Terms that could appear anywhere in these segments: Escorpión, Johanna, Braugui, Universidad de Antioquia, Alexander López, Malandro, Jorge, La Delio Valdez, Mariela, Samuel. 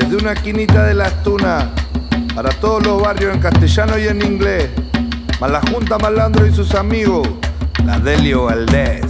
desde una esquinita de Las Tunas, para todos los barrios en castellano y en inglés, para la Junta Malandro y sus amigos, La Delio Valdez.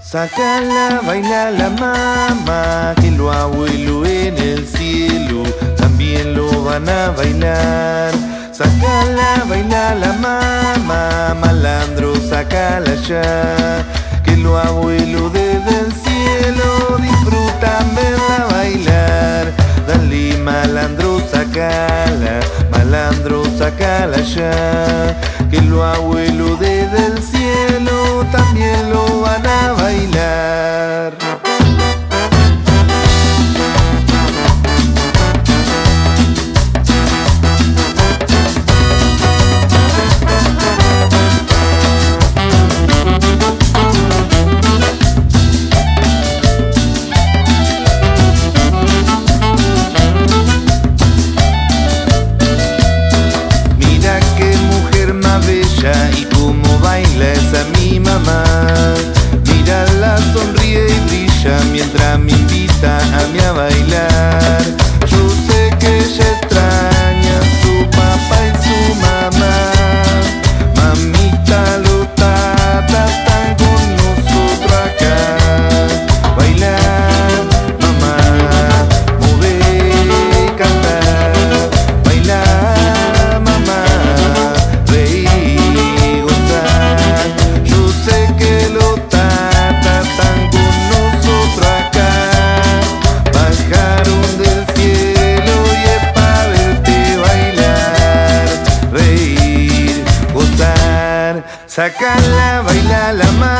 Sacala, baila la mamá, que lo abuelo en el cielo también lo van a bailar. Sacala, baila la mamá, malandro, sacala ya, que lo abuelo desde el cielo disfrutan verla bailar. Dale, malandro, sacala, malandro, sacala ya, que lo abuelo desde el cielo también lo van a bailar. Y cómo baila esa mi mamá, mírala, sonríe y brilla mientras me invita a mí a bailar. Yo sé que ella extraña a su papá y su mamá. Mamita, los tatas están con nosotros acá. Bailar, mamá, mover, cantar. Bailar, mamá, reír. Sacala, baila la mamá,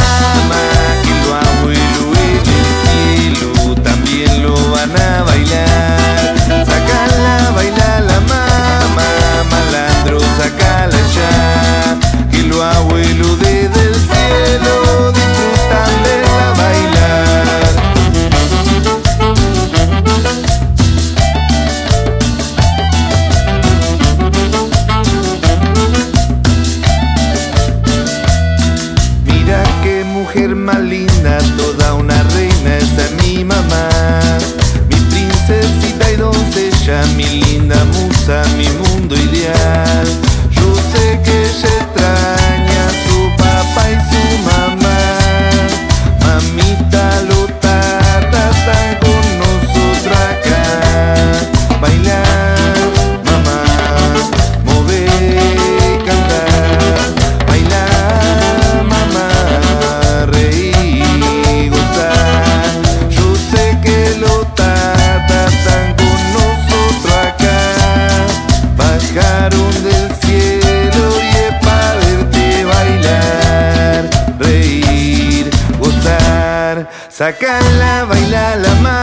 que lo abuelo en el cielo también lo van a bailar. Sacala, baila la mamá, malandro, sacala ya, que lo abuelo desde el cielo disfrutan verla bailar. Mujer más linda, toda una reina, esa es mi mamá, mi princesita y doncella, mi linda musa, mi mundo ideal. Yo sé que ella extraña a su papá y su mamá. Mamita, los tatas están con nosotros acá. Bailar, mamá, mover, cantar. Sacala, baila la mano.